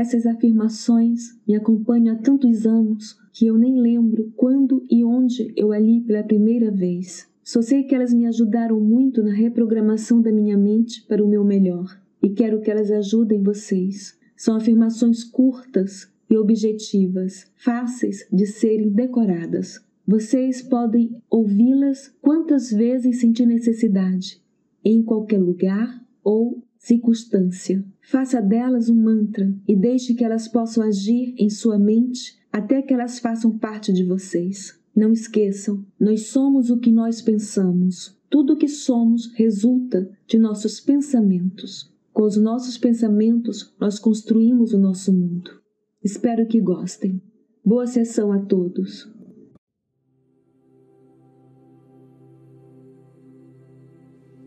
Essas afirmações me acompanham há tantos anos que eu nem lembro quando e onde eu a li pela primeira vez. Só sei que elas me ajudaram muito na reprogramação da minha mente para o meu melhor e quero que elas ajudem vocês. São afirmações curtas e objetivas, fáceis de serem decoradas. Vocês podem ouvi-las quantas vezes sentir necessidade, em qualquer lugar ou circunstância. Faça delas um mantra e deixe que elas possam agir em sua mente até que elas façam parte de vocês. Não esqueçam, nós somos o que nós pensamos. Tudo o que somos resulta de nossos pensamentos. Com os nossos pensamentos, nós construímos o nosso mundo. Espero que gostem. Boa sessão a todos.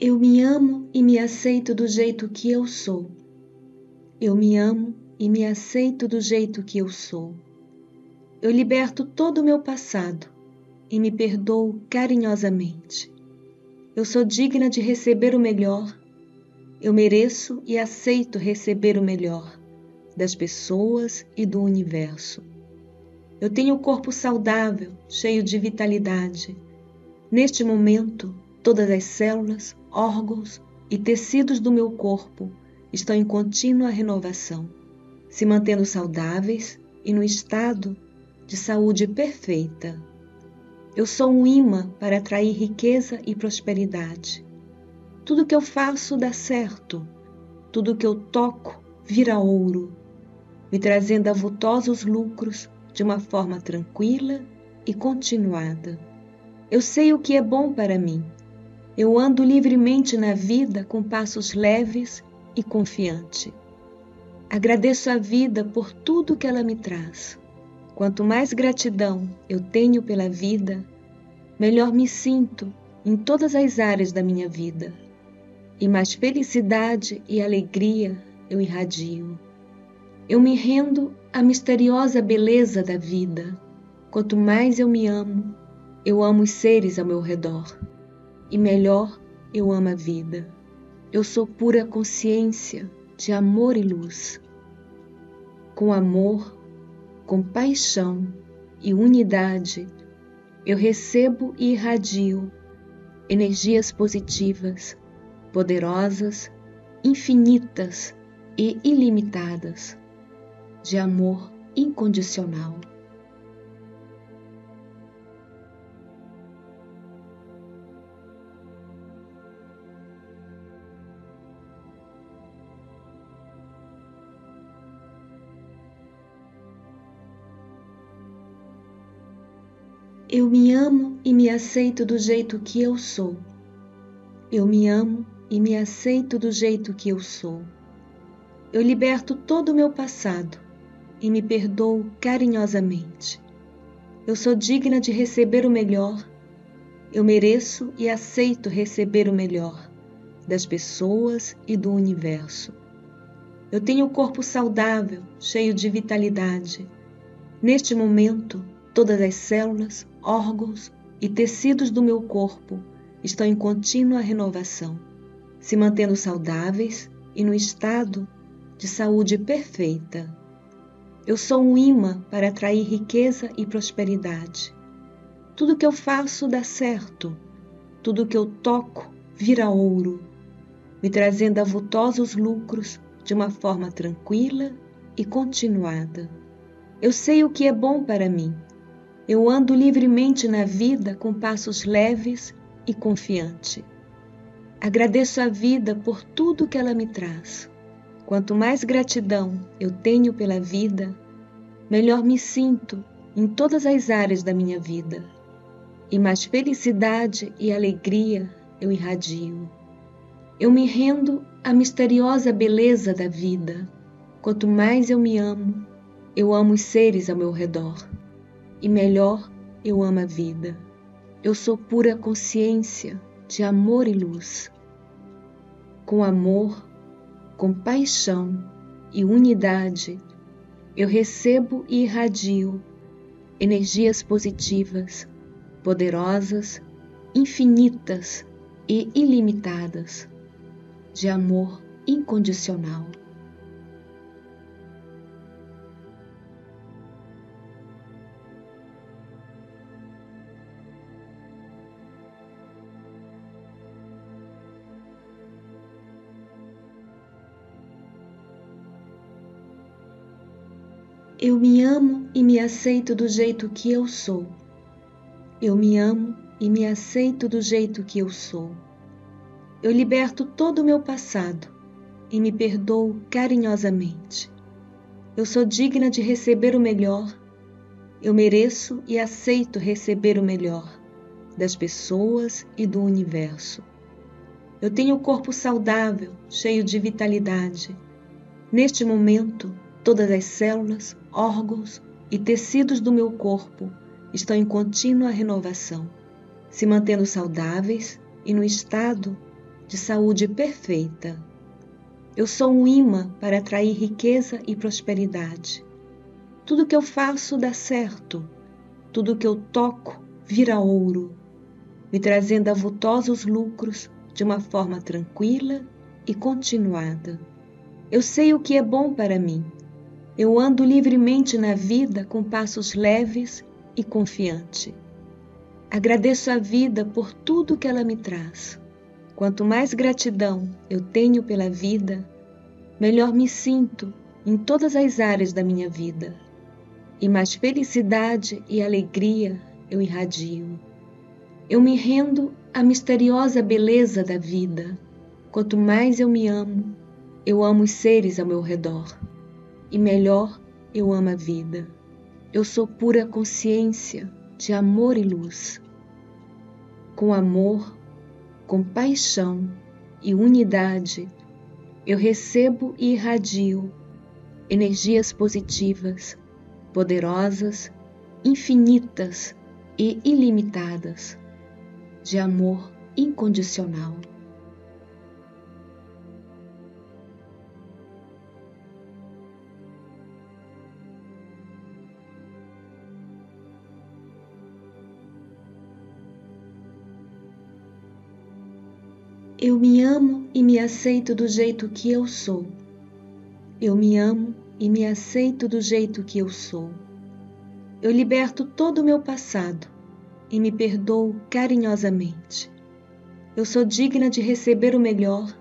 Eu me amo e me aceito do jeito que eu sou. Eu me amo e me aceito do jeito que eu sou. Eu liberto todo o meu passado e me perdoo carinhosamente. Eu sou digna de receber o melhor. Eu mereço e aceito receber o melhor das pessoas e do universo. Eu tenho um corpo saudável, cheio de vitalidade. Neste momento, todas as células, órgãos e tecidos do meu corpo estão em contínua renovação, se mantendo saudáveis e no estado de saúde perfeita. Eu sou um imã para atrair riqueza e prosperidade. Tudo que eu faço dá certo, tudo que eu toco vira ouro, me trazendo avultosos lucros de uma forma tranquila e continuada. Eu sei o que é bom para mim. Eu ando livremente na vida com passos leves e confiante. Agradeço a vida por tudo que ela me traz. Quanto mais gratidão eu tenho pela vida, melhor me sinto em todas as áreas da minha vida. E mais felicidade e alegria eu irradio. Eu me rendo à misteriosa beleza da vida. Quanto mais eu me amo, eu amo os seres ao meu redor. E melhor, eu amo a vida. Eu sou pura consciência de amor e luz. Com amor, compaixão e unidade, eu recebo e irradio energias positivas, poderosas, infinitas e ilimitadas, de amor incondicional. Eu me amo e me aceito do jeito que eu sou. Eu me amo e me aceito do jeito que eu sou. Eu liberto todo o meu passado e me perdoo carinhosamente. Eu sou digna de receber o melhor. Eu mereço e aceito receber o melhor das pessoas e do universo. Eu tenho um corpo saudável, cheio de vitalidade. Neste momento, todas as células, órgãos e tecidos do meu corpo estão em contínua renovação, se mantendo saudáveis e no estado de saúde perfeita. Eu sou um imã para atrair riqueza e prosperidade. Tudo que eu faço dá certo, tudo que eu toco vira ouro, me trazendo avultosos lucros de uma forma tranquila e continuada. Eu sei o que é bom para mim. Eu ando livremente na vida com passos leves e confiante. Agradeço a vida por tudo que ela me traz. Quanto mais gratidão eu tenho pela vida, melhor me sinto em todas as áreas da minha vida. E mais felicidade e alegria eu irradio. Eu me rendo à misteriosa beleza da vida. Quanto mais eu me amo, eu amo os seres ao meu redor. E melhor, eu amo a vida. Eu sou pura consciência de amor e luz. Com amor, compaixão e unidade, eu recebo e irradio energias positivas, poderosas, infinitas e ilimitadas, de amor incondicional. Eu me amo e me aceito do jeito que eu sou. Eu me amo e me aceito do jeito que eu sou. Eu liberto todo o meu passado e me perdoo carinhosamente. Eu sou digna de receber o melhor. Eu mereço e aceito receber o melhor das pessoas e do universo. Eu tenho o corpo saudável, cheio de vitalidade. Neste momento, todas as células, órgãos e tecidos do meu corpo estão em contínua renovação, se mantendo saudáveis e no estado de saúde perfeita. Eu sou um imã para atrair riqueza e prosperidade. Tudo que eu faço dá certo, tudo que eu toco vira ouro, me trazendo avultosos lucros de uma forma tranquila e continuada. Eu sei o que é bom para mim. Eu ando livremente na vida com passos leves e confiante. Agradeço a vida por tudo que ela me traz. Quanto mais gratidão eu tenho pela vida, melhor me sinto em todas as áreas da minha vida. E mais felicidade e alegria eu irradio. Eu me rendo à misteriosa beleza da vida. Quanto mais eu me amo, eu amo os seres ao meu redor. E melhor, eu amo a vida. Eu sou pura consciência de amor e luz. Com amor, compaixão e unidade, eu recebo e irradio energias positivas, poderosas, infinitas e ilimitadas, de amor incondicional. Eu me amo e me aceito do jeito que eu sou. Eu me amo e me aceito do jeito que eu sou. Eu liberto todo o meu passado e me perdoo carinhosamente. Eu sou digna de receber o melhor.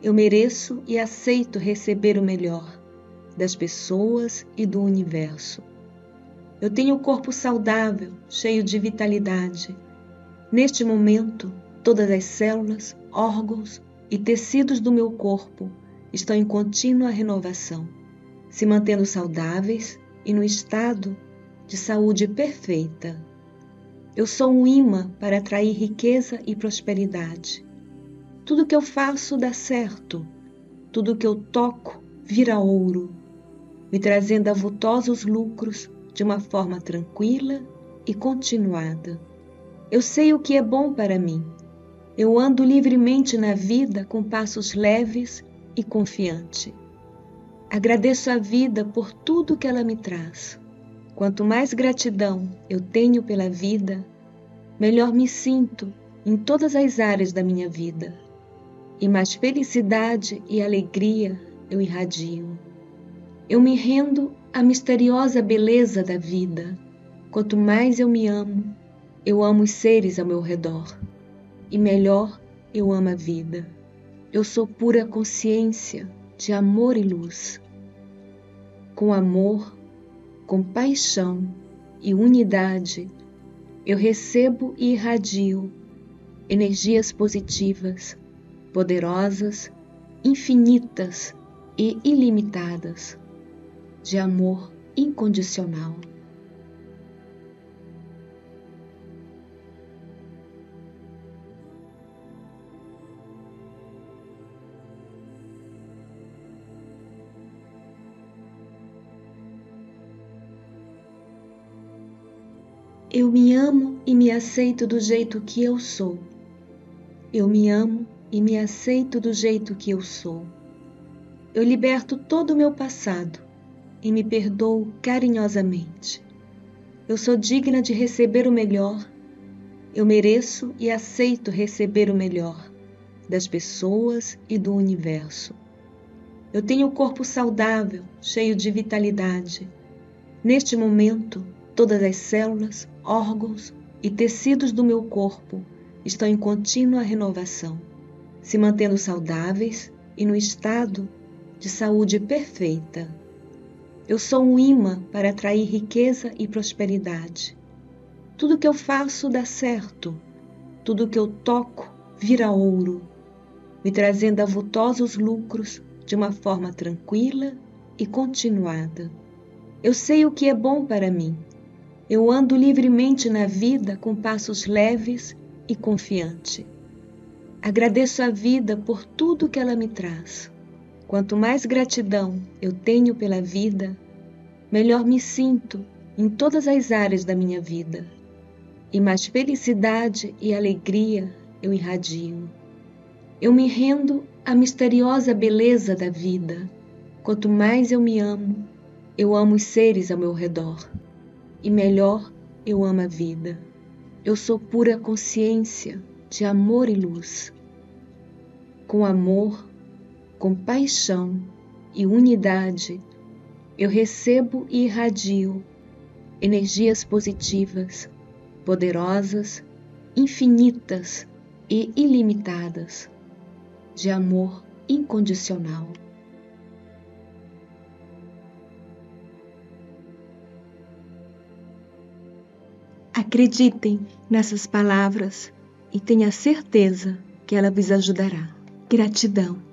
Eu mereço e aceito receber o melhor das pessoas e do universo. Eu tenho o corpo saudável, cheio de vitalidade. Neste momento, todas as células, órgãos e tecidos do meu corpo estão em contínua renovação, se mantendo saudáveis e no estado de saúde perfeita. Eu sou um imã para atrair riqueza e prosperidade. Tudo que eu faço dá certo, tudo que eu toco vira ouro, me trazendo avultosos lucros de uma forma tranquila e continuada. Eu sei o que é bom para mim. Eu ando livremente na vida com passos leves e confiante. Agradeço a vida por tudo que ela me traz. Quanto mais gratidão eu tenho pela vida, melhor me sinto em todas as áreas da minha vida. E mais felicidade e alegria eu irradio. Eu me rendo à misteriosa beleza da vida. Quanto mais eu me amo, eu amo os seres ao meu redor. E melhor, eu amo a vida. Eu sou pura consciência de amor e luz. Com amor, compaixão e unidade, eu recebo e irradio energias positivas, poderosas, infinitas e ilimitadas, de amor incondicional. Eu me amo e me aceito do jeito que eu sou. Eu me amo e me aceito do jeito que eu sou. Eu liberto todo o meu passado e me perdoo carinhosamente. Eu sou digna de receber o melhor. Eu mereço e aceito receber o melhor das pessoas e do universo. Eu tenho o corpo saudável, cheio de vitalidade. Neste momento, todas as células, órgãos e tecidos do meu corpo estão em contínua renovação, se mantendo saudáveis e no estado de saúde perfeita. Eu sou um imã para atrair riqueza e prosperidade. Tudo que eu faço dá certo. Tudo que eu toco vira ouro, me trazendo avultosos lucros de uma forma tranquila e continuada. Eu sei o que é bom para mim. Eu ando livremente na vida com passos leves e confiante. Agradeço a vida por tudo que ela me traz. Quanto mais gratidão eu tenho pela vida, melhor me sinto em todas as áreas da minha vida. E mais felicidade e alegria eu irradio. Eu me rendo à misteriosa beleza da vida. Quanto mais eu me amo, eu amo os seres ao meu redor. E melhor eu amo a vida. Eu sou pura consciência de amor e luz. Com amor, compaixão e unidade, eu recebo e irradio energias positivas, poderosas, infinitas e ilimitadas, de amor incondicional. Acreditem nessas palavras e tenha certeza que ela vos ajudará. Gratidão.